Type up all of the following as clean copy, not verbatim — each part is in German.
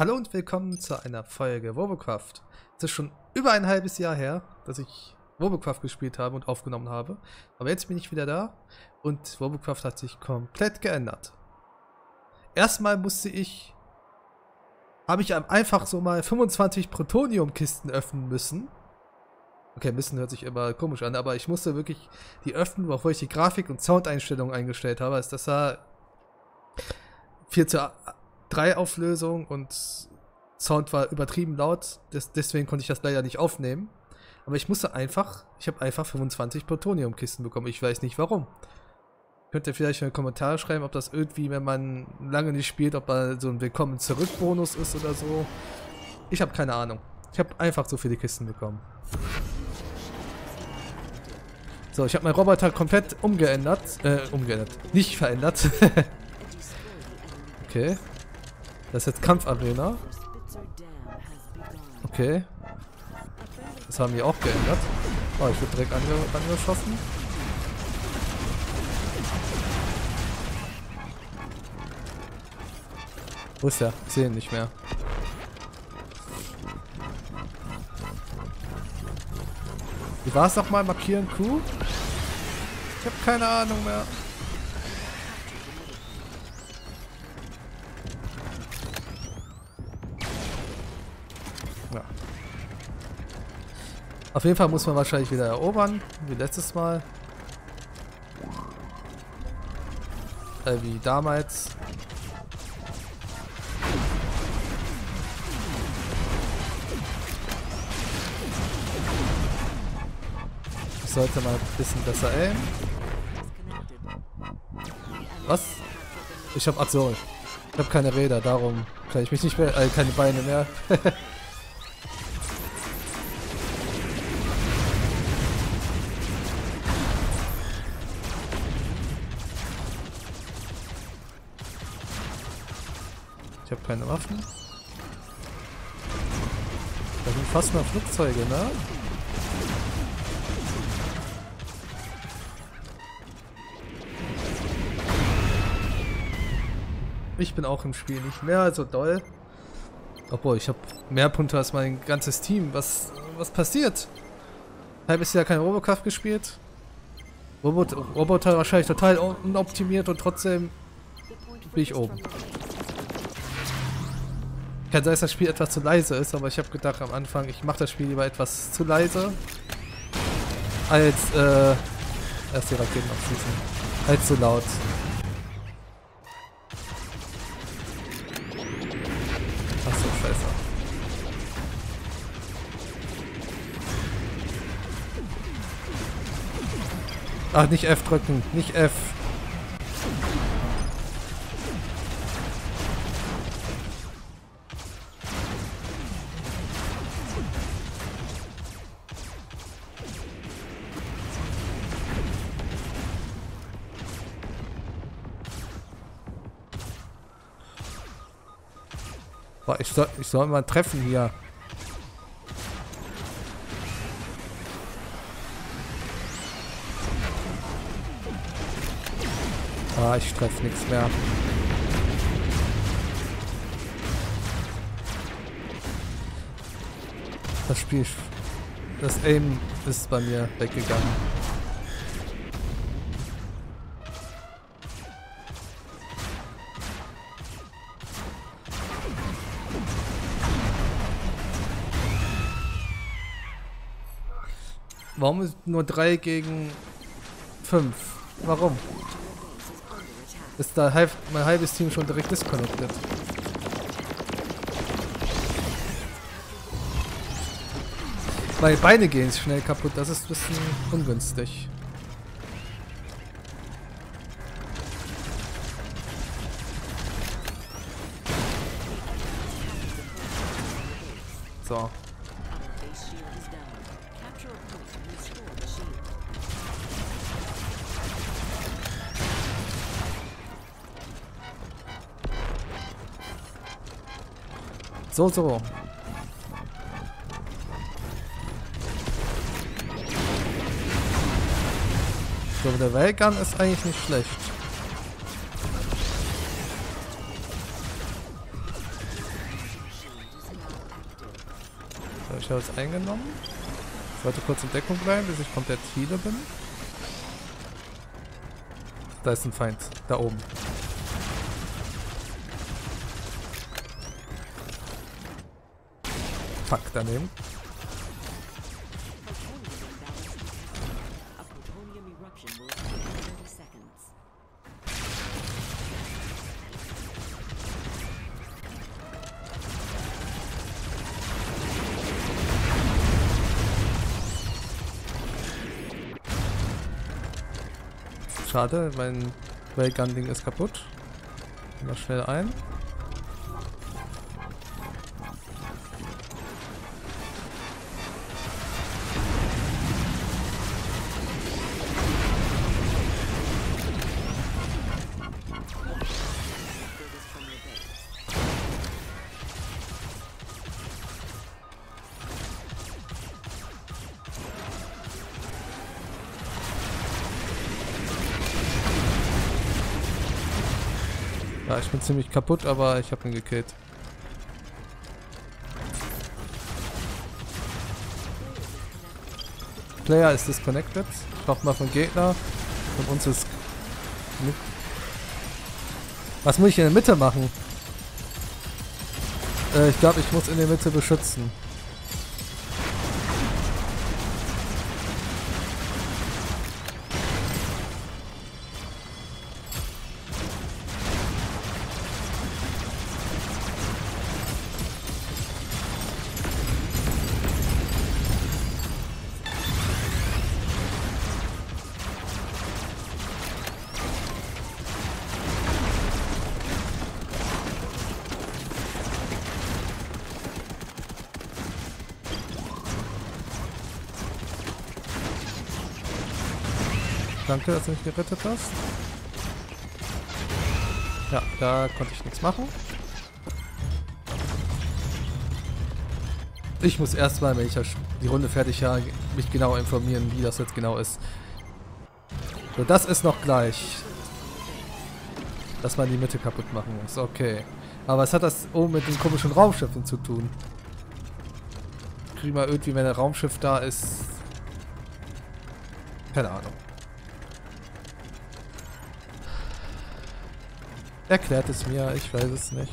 Hallo und willkommen zu einer Folge Robocraft. Es ist schon über ein halbes Jahr her, dass ich Robocraft gespielt habe und aufgenommen habe. Aber jetzt bin ich wieder da und Robocraft hat sich komplett geändert. Erstmal habe ich einfach so mal 25 Protoniumkisten öffnen müssen. Okay, müssen hört sich immer komisch an, aber ich musste wirklich die öffnen, wofür ich die Grafik- und Soundeinstellungen eingestellt habe. Also das war 4:3 Auflösung und Sound war übertrieben laut, deswegen konnte ich das leider nicht aufnehmen. Aber ich habe einfach 25 Plutoniumkisten bekommen. Ich weiß nicht warum. Könnt ihr vielleicht in den Kommentaren schreiben, ob das irgendwie, wenn man lange nicht spielt, ob da so ein Willkommen zurück Bonus ist oder so. Ich habe keine Ahnung. Ich habe einfach so viele Kisten bekommen. So, ich habe meinen Roboter komplett nicht verändert. Okay. Das ist jetzt Kampfarena. Okay. Das haben wir auch geändert. Oh, ich wurde direkt angeschossen. Wo ist er? Ich sehe ihn nicht mehr. Wie war es nochmal? Markieren Q? Ich habe keine Ahnung mehr. Auf jeden Fall muss man wahrscheinlich wieder erobern, wie letztes Mal. Wie damals. Ich sollte mal ein bisschen besser aimen. Was? Ich habe Aktion. Ich habe keine Räder, darum kann ich mich nicht mehr, keine Beine mehr. Ich habe keine Waffen. Da sind fast mal Flugzeuge, ne? Ich bin auch im Spiel nicht mehr so doll. Obwohl, ich habe mehr Punkte als mein ganzes Team. Was passiert? Halbes Jahr kein Robocraft gespielt. Roboter wahrscheinlich total unoptimiert und trotzdem bin ich oben. Kann sein, dass das Spiel etwas zu leise ist, aber ich habe gedacht am Anfang, ich mache das Spiel lieber etwas zu leise, als erst die Raketen abschießen, als zu laut. Ach so, scheiße. Ach, nicht F drücken, nicht F. Ich soll mal treffen hier. Ah, ich treffe nichts mehr. Das Aim ist bei mir weggegangen. Warum ist nur 3 gegen 5? Warum? Ist da mein halbes Team schon direkt disconnected? Meine Beine gehen schnell kaputt, das ist ein bisschen ungünstig. So. So. So, der Railgun ist eigentlich nicht schlecht. Da habe ich alles eingenommen. Ich sollte kurz in Deckung bleiben, bis ich komplett heale bin. Da ist ein Feind. Da oben. Fuck, daneben. Schade, mein Railgun-Ding ist kaputt. Gehen wir schnell ein. Ja, ich bin ziemlich kaputt, aber ich habe ihn gekillt. Player ist disconnected. Nochmal vom Gegner. Von uns ist... Was muss ich in der Mitte machen? Ich glaube, ich muss in der Mitte beschützen. Danke, dass du mich gerettet hast. Ja, da konnte ich nichts machen. Ich muss erstmal, wenn ich die Runde fertig habe, mich genau informieren, wie das jetzt genau ist. So, das ist noch gleich. Dass man die Mitte kaputt machen muss, okay. Aber was hat das oben mit den komischen Raumschiffen zu tun? Kriegen wir irgendwie, wenn ein Raumschiff da ist... Keine Ahnung. Erklärt es mir, ich weiß es nicht.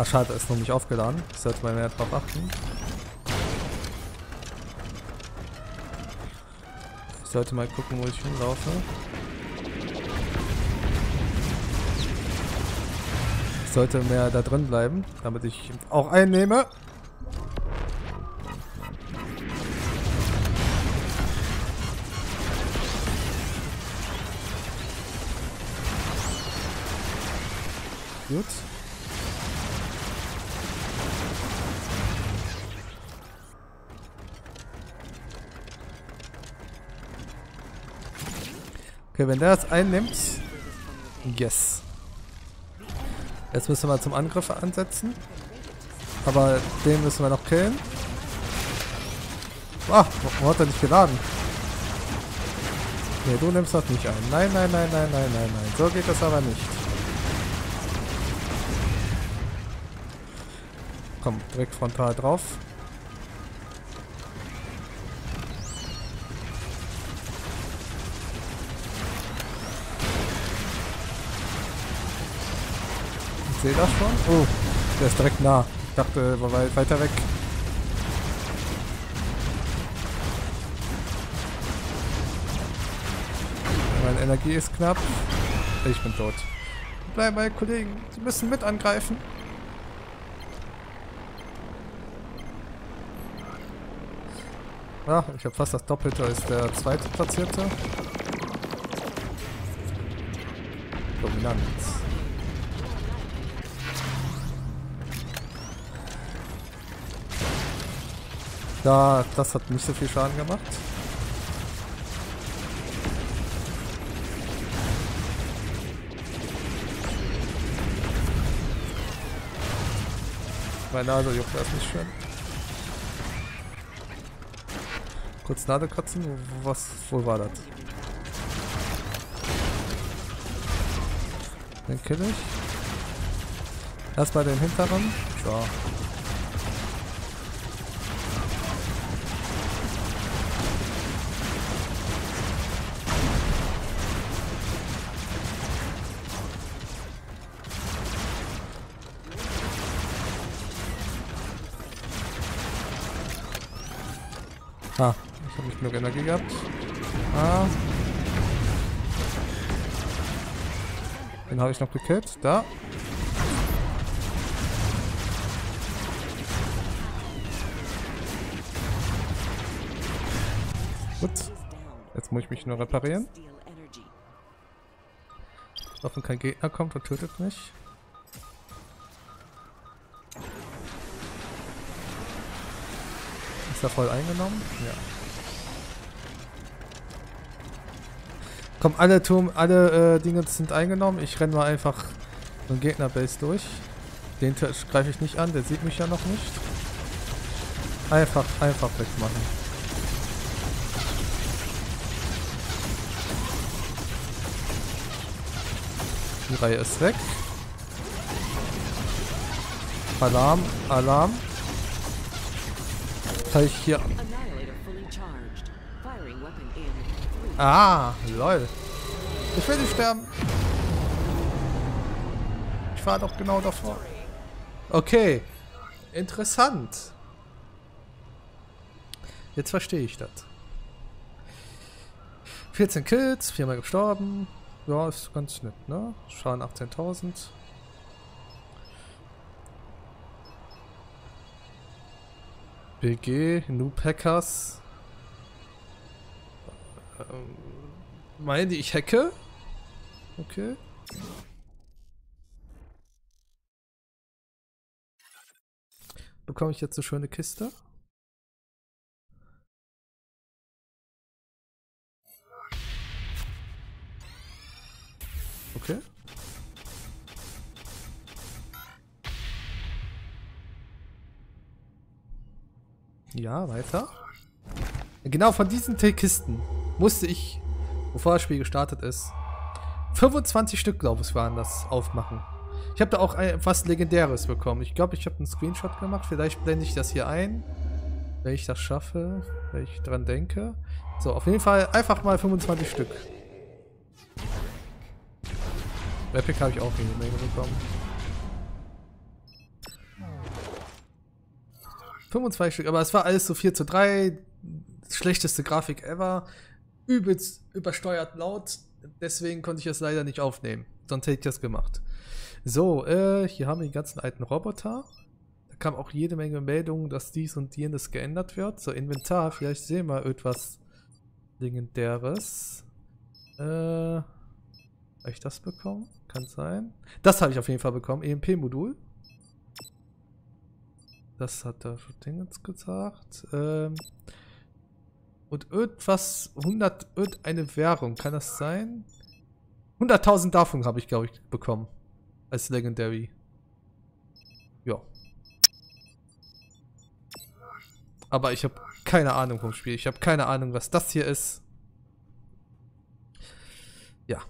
Ah, schade, ist noch nicht aufgeladen. Ich sollte mal mehr drauf achten. Ich sollte mal gucken, wo ich hinlaufe. Ich sollte mehr da drin bleiben, damit ich auch einnehme. Gut. Okay, wenn der das einnimmt, yes. Jetzt müssen wir zum Angriff ansetzen. Aber den müssen wir noch killen. Ah, warum hat er nicht geladen? Ne, du nimmst das nicht ein. Nein, nein, nein, nein, nein, nein, nein. So geht das aber nicht. Komm, direkt frontal drauf. Seht ihr das schon? Oh, der ist direkt nah. Ich dachte, er war weiter weg. Meine Energie ist knapp. Ich bin tot. Bleib bei Kollegen. Sie müssen mit angreifen. Ah, ich habe fast das Doppelte als der zweite Platzierte. Dominant. Das hat nicht so viel Schaden gemacht. Meine Nase juckt erst nicht schön. Kurz Nadel kotzen? Wo war das? Den kill ich. Erstmal den hinteren. So. Ah, ich habe nicht genug Energie gehabt. Ah. Den habe ich noch gekillt. Da. Gut. Jetzt muss ich mich nur reparieren. Hoffen kein Gegner kommt und tötet mich. Ist er voll eingenommen? Ja. Komm, alle Dinge sind eingenommen. Ich renne mal einfach so ein Gegnerbase durch. Den greife ich nicht an, der sieht mich ja noch nicht. Einfach wegmachen. Die Reihe ist weg. Alarm, Alarm. Ich hier. Ah, lol. Ich will nicht sterben. Ich war doch genau davor. Okay. Interessant. Jetzt verstehe ich das. 14 Kills, 4 mal gestorben. Ja, ist ganz nett, ne? Schaden 18.000. BG, Noob Hackers. Meinen die, ich hacke? Okay. Bekomme ich jetzt eine schöne Kiste? Okay. Ja, weiter. Genau, von diesen Kisten musste ich, bevor das Spiel gestartet ist, 25 Stück, glaube ich, waren das, aufmachen. Ich habe da auch was Legendäres bekommen. Ich glaube, ich habe einen Screenshot gemacht. Vielleicht blende ich das hier ein, wenn ich das schaffe, wenn ich dran denke. So, auf jeden Fall einfach mal 25 Stück. Epic habe ich auch eine Menge bekommen. 25 Stück, aber es war alles so 4:3, schlechteste Grafik ever, übelst übersteuert laut, deswegen konnte ich das leider nicht aufnehmen, sonst hätte ich das gemacht. So, hier haben wir die ganzen alten Roboter, da kam auch jede Menge Meldungen, dass dies und jenes geändert wird. So, Inventar, vielleicht sehen wir etwas Legendäres. Habe ich das bekommen? Kann sein. Das habe ich auf jeden Fall bekommen, EMP-Modul. Das hat der Ding jetzt gesagt. Und irgendwas, 100, irgendeine Währung, kann das sein? 100.000 davon habe ich, glaube ich, bekommen. Als Legendary. Ja. Aber ich habe keine Ahnung vom Spiel. Ich habe keine Ahnung, was das hier ist. Ja.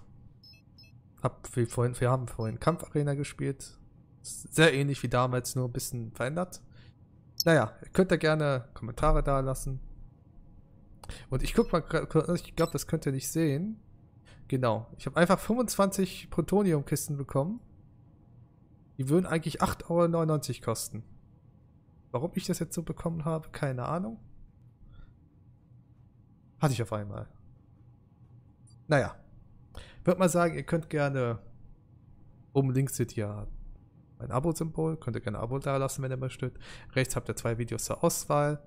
Wir haben vorhin Kampfarena gespielt. Sehr ähnlich wie damals, nur ein bisschen verändert. Naja, könnt ihr gerne Kommentare da lassen. Und ich guck mal, ich glaube, das könnt ihr nicht sehen. Genau, ich habe einfach 25 Protoniumkisten bekommen. Die würden eigentlich 8,99 € kosten. Warum ich das jetzt so bekommen habe, keine Ahnung. Hatte ich auf einmal. Naja, würde mal sagen, ihr könnt gerne, oben links seht ihr ein Abo-Symbol, könnt ihr gerne ein Abo da lassen, wenn ihr möchtet. Rechts habt ihr 2 Videos zur Auswahl.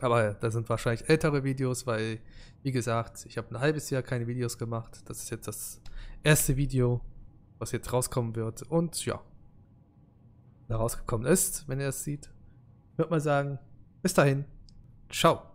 Aber da sind wahrscheinlich ältere Videos, weil, wie gesagt, ich habe ein halbes Jahr keine Videos gemacht. Das ist jetzt das erste Video, was jetzt rauskommen wird. Und ja, da rausgekommen ist, wenn ihr es seht. Würde mal sagen, Bis dahin. Ciao.